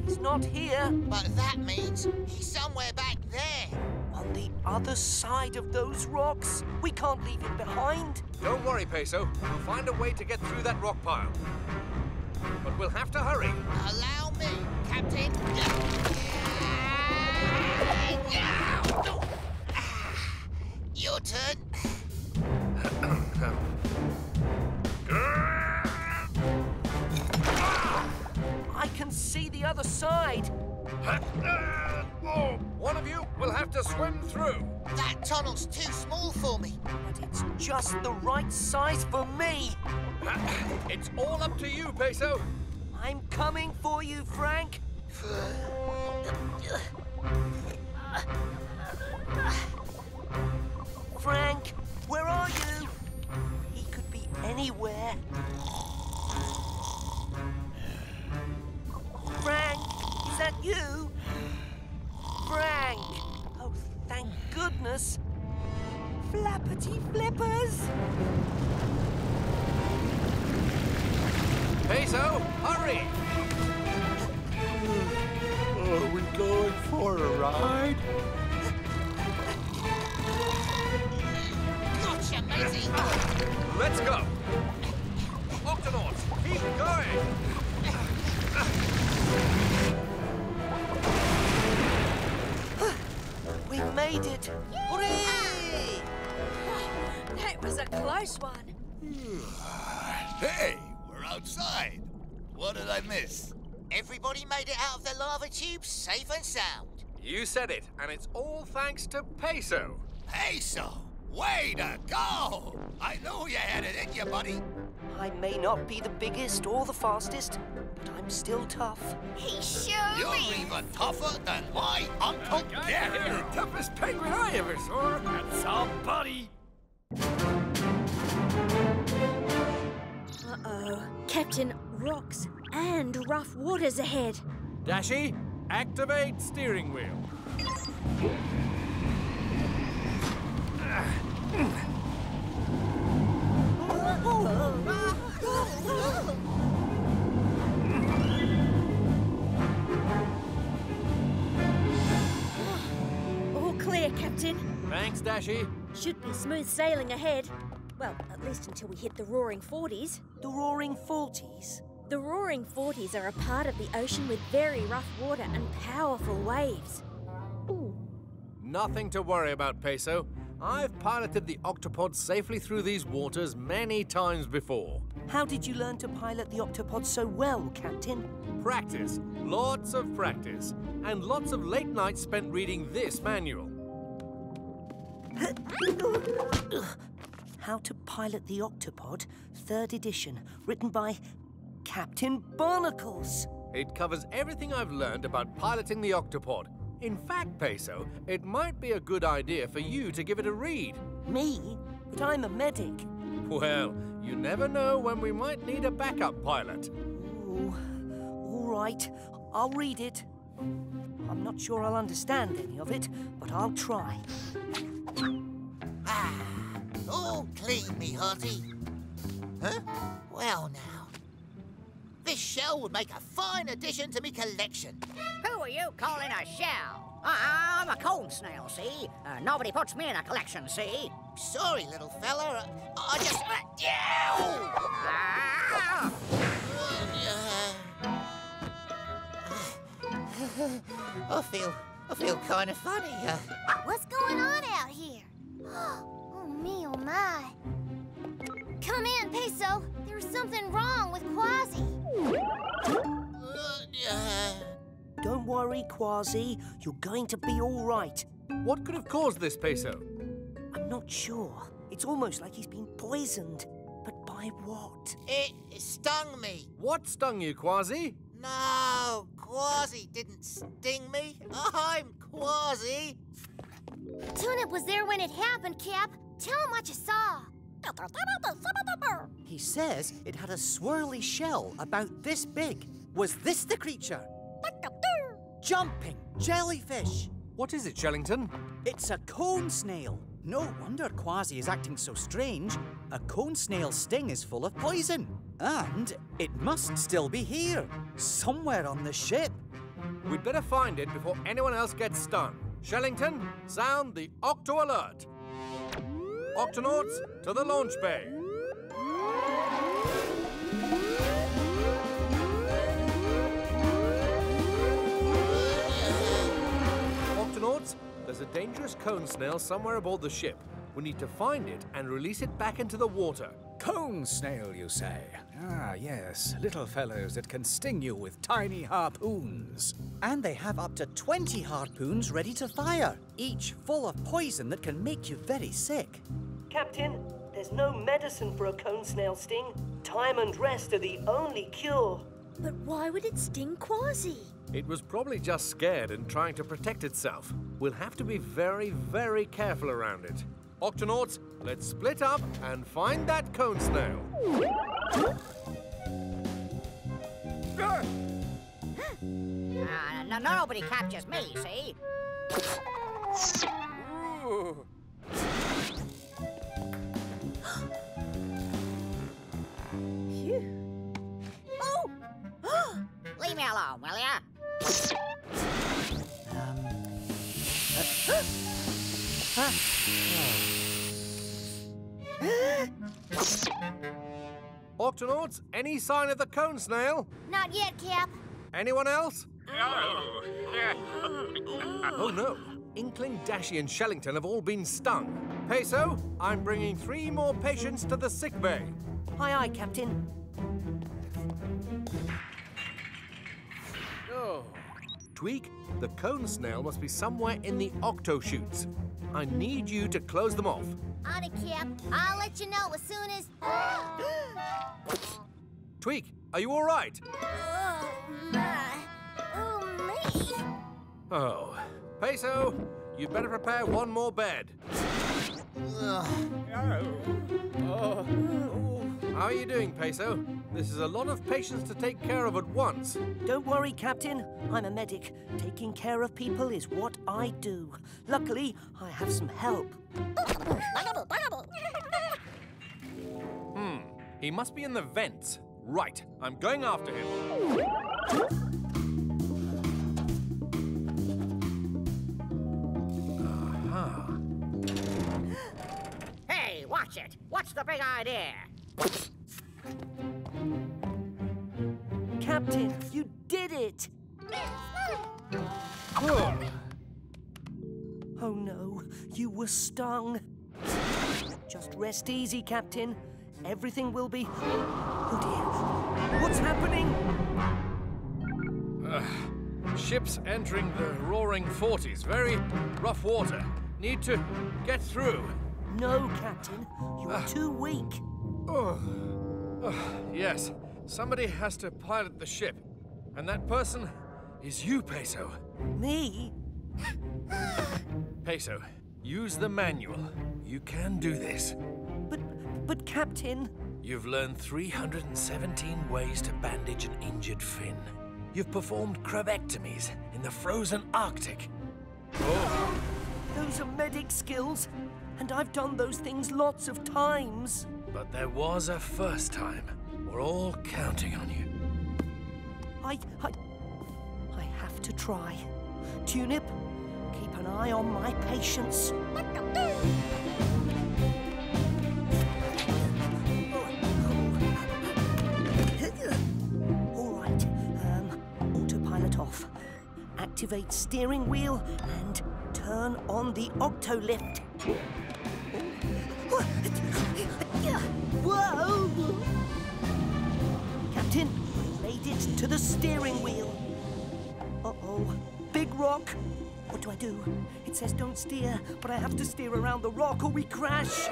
He's not here. But that means he's somewhere back there. On the other side of those rocks. We can't leave him behind. Don't worry, Peso. We'll find a way to get through that rock pile. But we'll have to hurry. Allow me, Captain. Your turn. I can see the other side. One of you will have to swim through. That tunnel's too small for me. But it's just the right size for me. It's all up to you, Peso. I'm coming for you, Frank. Frank, where are you? He could be anywhere. Frank, is that you? Frank! Oh, thank goodness. Flappity flippers! Peso, hurry! Are we going for a ride? Gotcha, matey! Let's go! Octonauts, keep going! We made it! Yay! Hooray! That was a close one. Hey, we're outside. What did I miss? Everybody made it out of the lava tube safe and sound. You said it, and it's all thanks to Peso. Peso? Way to go! I knew you had it in you, buddy. I may not be the biggest or the fastest, but I'm still tough. He sure You're is. Even tougher than my Uncle Gary. You're the toughest penguin I ever saw. That's all, buddy. Uh-oh. Captain, rocks and rough waters ahead. Dashi, activate steering wheel. All clear, Captain. Thanks, Dashi. Should be smooth sailing ahead. Well, at least until we hit the Roaring Forties. The Roaring Forties? The Roaring Forties are a part of the ocean with very rough water and powerful waves. Ooh. Nothing to worry about, Peso. I've piloted the Octopod safely through these waters many times before. How did you learn to pilot the Octopod so well, Captain? Practice. Lots of practice. And lots of late nights spent reading this manual. How to Pilot the Octopod, 3rd edition, written by Captain Barnacles. It covers everything I've learned about piloting the Octopod. In fact, Peso, it might be a good idea for you to give it a read. Me? But I'm a medic. Well, you never know when we might need a backup pilot. Ooh, all right, I'll read it. I'm not sure I'll understand any of it, but I'll try. Ah! All clean, me hearty. Huh? Well, now. This shell would make a fine addition to me collection. Who are you calling a shell? I'm a corn snail, see? Nobody puts me in a collection, see? Sorry, little fella. I just... Ah! I feel kind of funny. What's going on out here? Oh, my. Come in, Peso. There's something wrong with Kwazii. Don't worry, Kwazii. You're going to be all right. What could have caused this, Peso? I'm not sure. It's almost like he's been poisoned. But by what? It stung me. What stung you, Kwazii? No, Kwazii didn't sting me. I'm Kwazii. Tunip was there when it happened, Cap. Tell him what you saw. He says it had a swirly shell about this big. Was this the creature? Jumping jellyfish. What is it, Shellington? It's a cone snail. No wonder Kwazii is acting so strange. A cone snail's sting is full of poison. And it must still be here, somewhere on the ship. We'd better find it before anyone else gets stung. Shellington, sound the Octo Alert. Octonauts, to the launch bay. Octonauts, there's a dangerous cone snail somewhere aboard the ship. We need to find it and release it back into the water. Cone snail, you say? Ah, yes, little fellows that can sting you with tiny harpoons. And they have up to 20 harpoons ready to fire, each full of poison that can make you very sick. Captain, there's no medicine for a cone snail sting. Time and rest are the only cure. But why would it sting Kwazii? It was probably just scared and trying to protect itself. We'll have to be very, very careful around it. Octonauts, let's split up and find that cone snail. Nobody captures me, see? Phew. Oh! Leave me alone, will ya? Octonauts, any sign of the cone snail? Not yet, Cap. Anyone else? No. Oh, no. Inkling, Dashi and Shellington have all been stung. Peso, I'm bringing 3 more patients to the sick bay. Aye, aye, Captain. Oh. Tweak, the cone snail must be somewhere in the octo chutes. I need you to close them off. On it, Cap. I'll let you know as soon as... Tweak, are you all right? Oh, Peso, you'd better prepare 1 more bed. How are you doing, Peso? This is a lot of patients to take care of at once. Don't worry, Captain. I'm a medic. Taking care of people is what I do. Luckily, I have some help. He must be in the vents. Right, I'm going after him. Watch it. What's the big idea? Captain, you did it. Oh no, you were stung. Just rest easy, Captain. Everything will be... Oh dear, what's happening? Ship's entering the roaring 40s. Very rough water. Need to get through. No, Captain. You're too weak. Yes. Somebody has to pilot the ship. And that person is you, Peso. Me? Peso, use the manual. You can do this. But, Captain... You've learned 317 ways to bandage an injured fin. You've performed crevectomies in the frozen Arctic. Oh. Those are medic skills, and I've done those things lots of times. But there was a first time. We're all counting on you. I have to try. Tunip, keep an eye on my patience. What the Activate steering wheel and turn on the Octolift. Whoa! Captain, I made it to the steering wheel. Uh-oh, big rock. What do? It says don't steer, but I have to steer around the rock or we crash.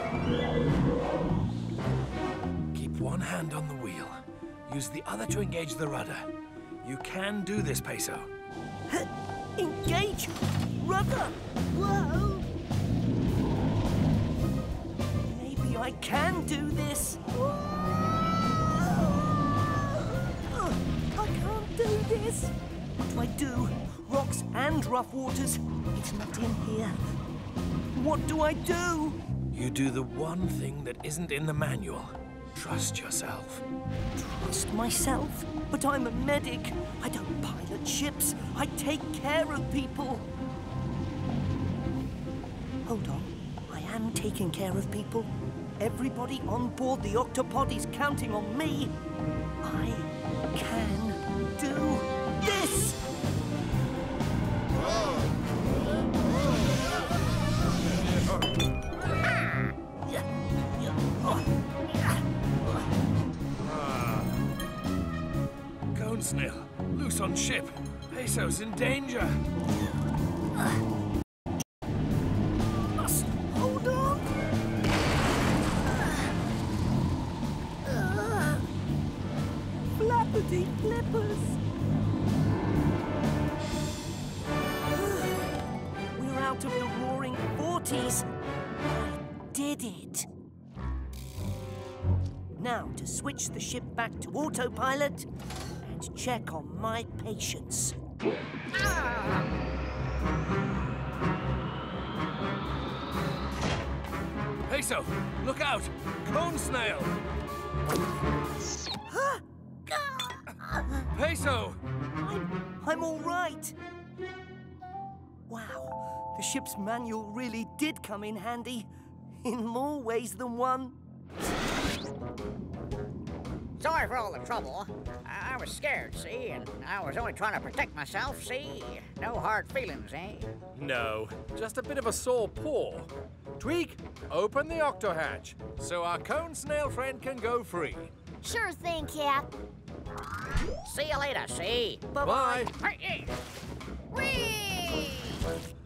Keep one hand on the wheel. Use the other to engage the rudder. You can do this, Peso. Engage! Rudder! Whoa! Maybe I can do this! I can't do this! What do I do? Rocks and rough waters. It's not in here. What do I do? You do the one thing that isn't in the manual. Trust yourself. Trust myself? But I'm a medic. I don't pilot ships. I take care of people. Hold on. I am taking care of people. Everybody on board the Octopod is counting on me. I can do this! Nil. Loose on ship. Peso's in danger. Must hold on. Flappity flippers. We're out of the roaring 40s. I did it. Now to switch the ship back to autopilot. Check on my patience. Peso, look out! Cone snail! Peso! I'm all right. Wow, the ship's manual really did come in handy. In more ways than one. Sorry for all the trouble. I was scared, see? And I was only trying to protect myself, see? No hard feelings, eh? No, just a bit of a sore paw. Tweak, open the octohatch so our cone snail friend can go free. Sure thing, Cap. See you later, see? Bye-bye. Whee!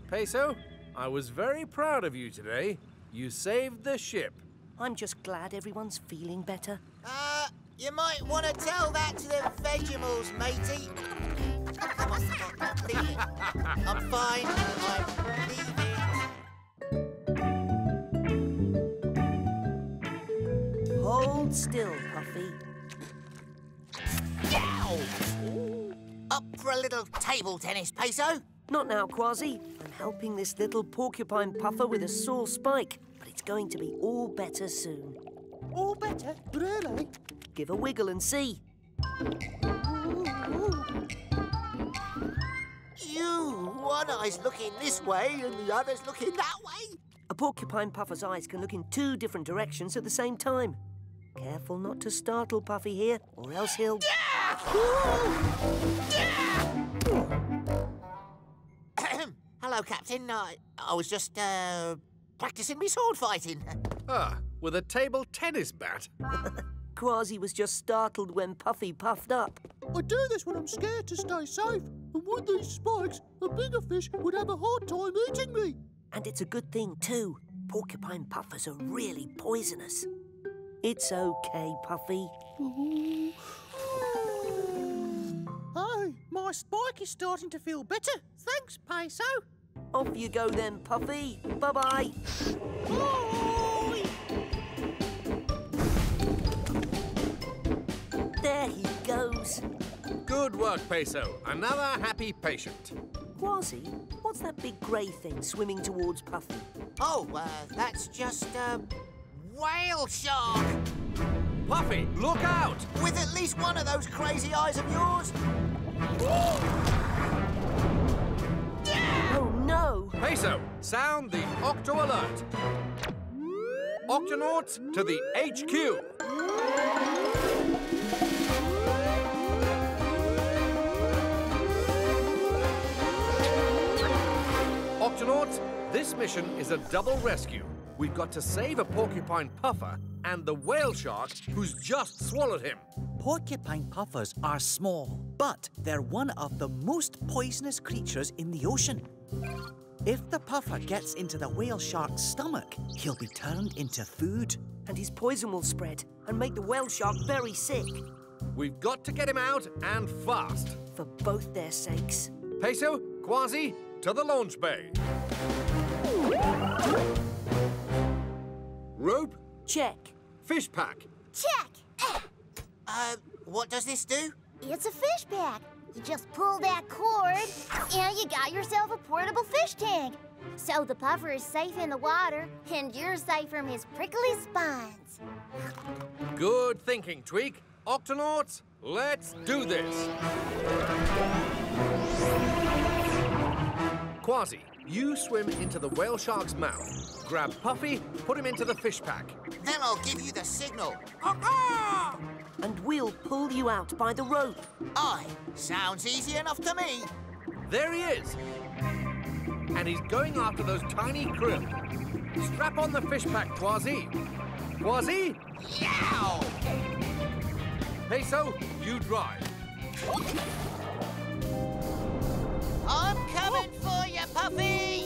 Peso, I was very proud of you today. You saved the ship. I'm just glad everyone's feeling better. You might want to tell that to the vegetables, matey. I'm fine. I'm leaving. Hold still, Puffy. Ow! Up for a little table tennis, Peso? Not now, Kwazii. I'm helping this little porcupine puffer with a sore spike, but it's going to be all better soon. All better? Really? Give a wiggle and see. Ew, one eye's looking this way and the other's looking that way. A porcupine puffer's eyes can look in two different directions at the same time. Careful not to startle Puffy here, or else he'll... Hello, Captain. I was just, practising me sword fighting. Ah, with a table tennis bat. Kwazii was just startled when Puffy puffed up. I do this when I'm scared to stay safe, and with these spikes, a bigger fish would have a hard time eating me. And it's a good thing, too. Porcupine puffers are really poisonous. It's OK, Puffy. Oh, my spike is starting to feel better. Thanks, Peso. Off you go then, Puffy. Bye-bye. There he goes. Good work, Peso. Another happy patient. Kwazii, what's that big grey thing swimming towards Puffy? Oh, that's just a whale shark. Puffy, look out! With at least one of those crazy eyes of yours. Oh, no. Peso, sound the Octo alert. Octonauts to the HQ. Octonauts, this mission is a double rescue. We've got to save a porcupine puffer and the whale shark who's just swallowed him. Porcupine puffers are small, but they're one of the most poisonous creatures in the ocean. If the puffer gets into the whale shark's stomach, he'll be turned into food. And his poison will spread and make the whale shark very sick. We've got to get him out, and fast. For both their sakes. Peso, Kwazii, to the launch bay. Rope? Check. Fish pack? Check. What does this do? It's a fish pack. You just pull that cord, and you got yourself a portable fish tank. So the puffer is safe in the water, and you're safe from his prickly spines. Good thinking, Tweak. Octonauts, let's do this. Kwazii, you swim into the whale shark's mouth. Grab Puffy, put him into the fish pack. Then I'll give you the signal. And we'll pull you out by the rope. Aye, sounds easy enough to me. There he is. And he's going after those tiny krill. Strap on the fish pack, Kwazii. Kwazii? Yow! Peso, you drive. I'm coming for you, Puffy!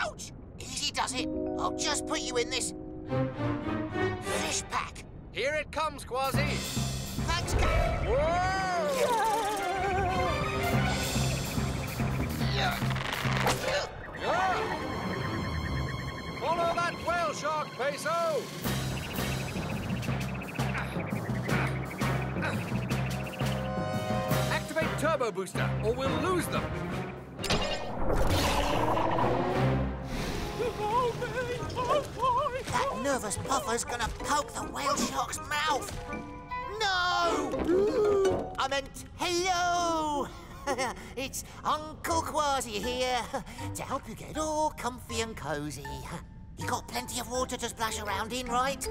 Ouch! Easy does it. I'll just put you in this fish pack. Here it comes, Kwazii. Thanks, Cap. Follow that whale shark, Peso! Activate turbo booster, or we'll lose them. That nervous puffer's gonna poke the whale shark's mouth. No! I meant hello. It's Uncle Kwazii here to help you get all comfy and cozy. You got plenty of water to splash around in, right?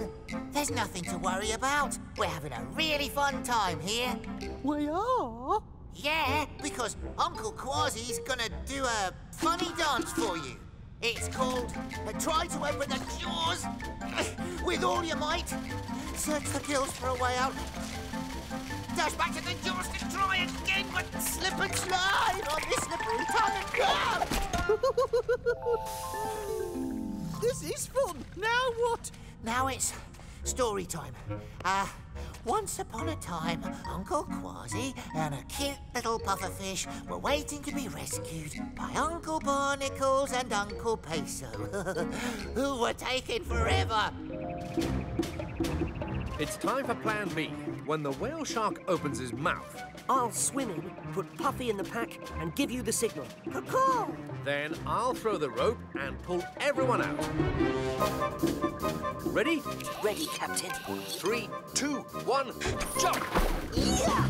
There's nothing to worry about. We're having a really fun time here. We are? Yeah, because Uncle Kwazii's gonna do a funny dance for you. It's called Try to Open the Jaws with All Your Might. Search the gills for a way out. Dash back to the jaws to try again, but slip and slide on this slippery tongue. This is fun. Now what? Now it's story time. Once upon a time, Uncle Kwazii and a cute little pufferfish were waiting to be rescued by Uncle Barnacles and Uncle Peso, who were taken forever. It's time for Plan B, when the whale shark opens his mouth. I'll swim in, put Puffy in the pack, and give you the signal. Caw-caw! Then I'll throw the rope and pull everyone out. Ready? Ready, Captain. 3, 2, 1, jump! Yeah!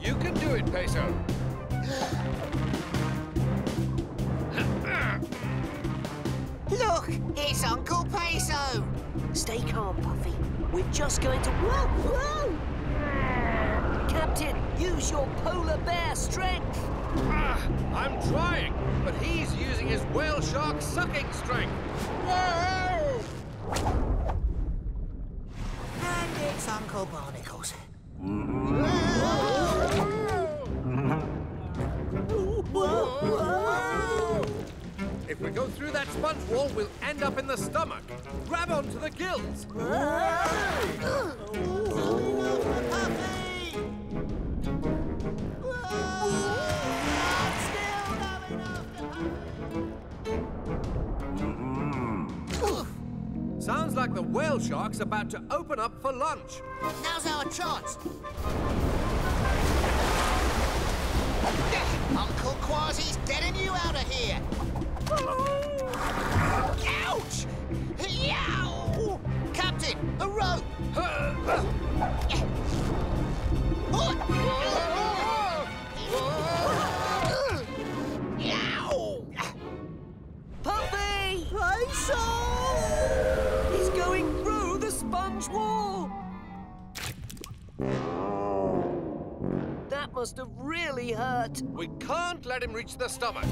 You can do it, Peso. Look, it's Uncle Peso. Stay calm, Puffy. We're just going to... Whoa, whoa! Captain, use your polar bear strength. I'm trying, but he's using his whale shark sucking strength. Whoa! And it's Uncle Barnacles. If we go through that sponge wall, we'll end up in the stomach. Grab onto the gills. Sounds like the whale shark's about to open up for lunch. Now's our chance. Uncle Kwazii's getting you out of here. Ouch! Yow! Captain, a rope! Yow! Puppy! Peso! He's going through the sponge wall! That must have really hurt. We can't let him reach the stomach.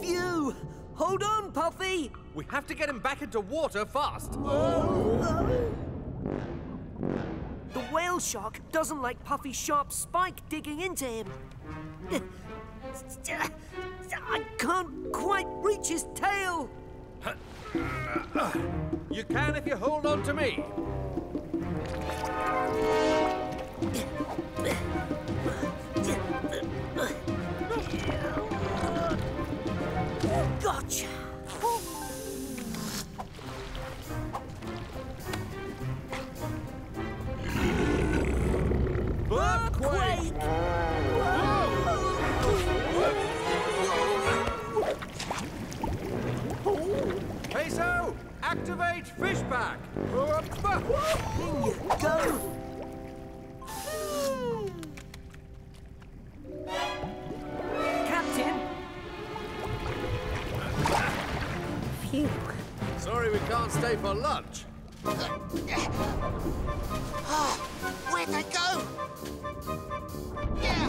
Phew! Hold on, Puffy! We have to get him back into water fast. The whale shark doesn't like Puffy's sharp spike digging into him. I can't quite reach his tail. You can if you hold on to me. Gotcha! Peso, activate fishback! In you go! Captain! Phew. Sorry we can't stay for lunch. Where'd they go? Yeah.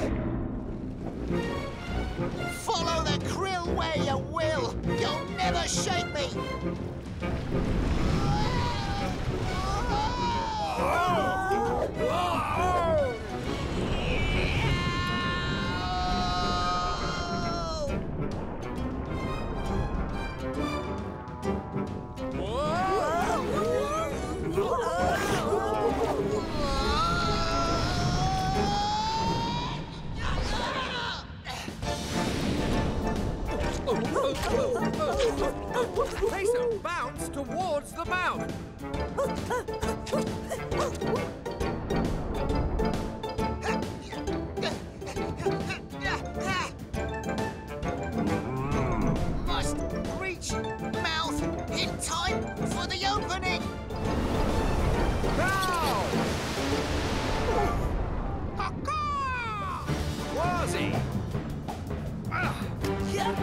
Follow the krill where you will. You'll never shake me. Peso, bounce towards the mouth. Must reach mouth in time for the opening. Now! Ha-ha! Kwazii! Yeah.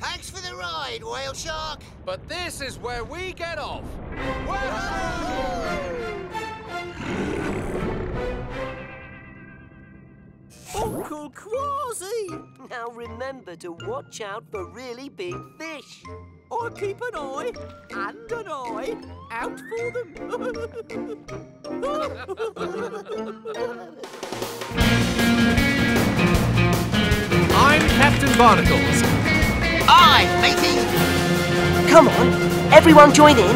Thanks for the ride, whale shark. But this is where we get off. Uncle Kwazii! Now remember to watch out for really big fish. Or keep an eye and an eye out for them. I'm Captain Barnacles. Aye, matey. Come on, everyone join in.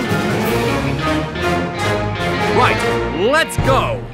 Right, let's go.